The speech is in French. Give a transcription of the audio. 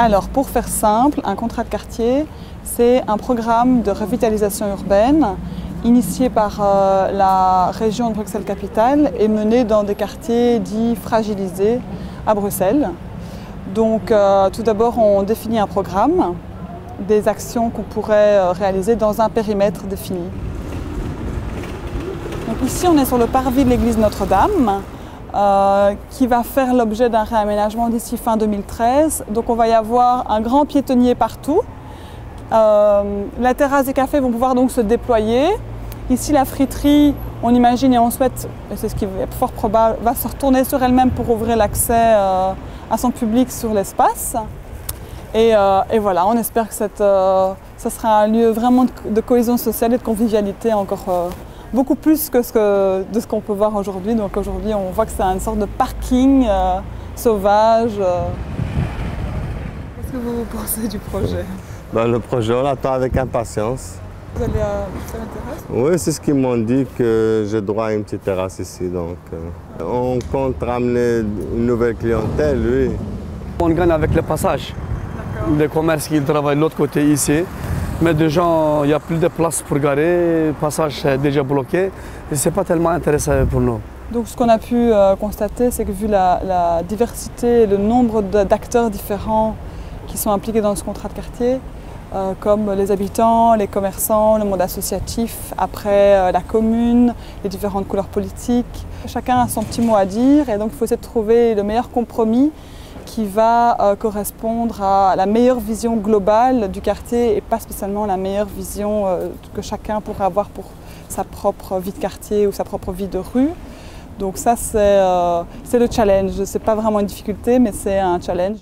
Alors, pour faire simple, un contrat de quartier, c'est un programme de revitalisation urbaine initié par la région de Bruxelles-Capitale et mené dans des quartiers dits fragilisés à Bruxelles. Donc, tout d'abord, on définit un programme, des actions qu'on pourrait réaliser dans un périmètre défini. Donc, ici, on est sur le parvis de l'église Notre-Dame, qui va faire l'objet d'un réaménagement d'ici fin 2013. Donc on va y avoir un grand piétonnier partout. La terrasse des cafés vont pouvoir donc se déployer. Ici la friterie, on imagine et on souhaite, c'est ce qui est fort probable, va se retourner sur elle-même pour ouvrir l'accès à son public sur l'espace. Et voilà, on espère que ça sera un lieu vraiment de cohésion sociale et de convivialité encore beaucoup plus que de ce qu'on peut voir aujourd'hui. Donc aujourd'hui, on voit que c'est une sorte de parking sauvage. Qu'est-ce que vous pensez du projet? Ben, le projet, on l'attend avec impatience. Vous allez faire une terrasse? Oui, c'est ce qu'ils m'ont dit, que j'ai droit à une petite terrasse ici. Donc, on compte ramener une nouvelle clientèle, oui. On gagne avec le passage. Les commerces qui travaillent de l'autre côté ici. Mais déjà, il n'y a plus de place pour garer, le passage est déjà bloqué, et ce n'est pas tellement intéressant pour nous. Donc ce qu'on a pu constater, c'est que vu la diversité et le nombre d'acteurs différents qui sont impliqués dans ce contrat de quartier, comme les habitants, les commerçants, le monde associatif, après la commune, les différentes couleurs politiques, chacun a son petit mot à dire, et donc il faut essayer de trouver le meilleur compromis qui va correspondre à la meilleure vision globale du quartier et pas spécialement la meilleure vision que chacun pourrait avoir pour sa propre vie de quartier ou sa propre vie de rue. Donc ça, c'est le challenge. C'est pas vraiment une difficulté, mais c'est un challenge.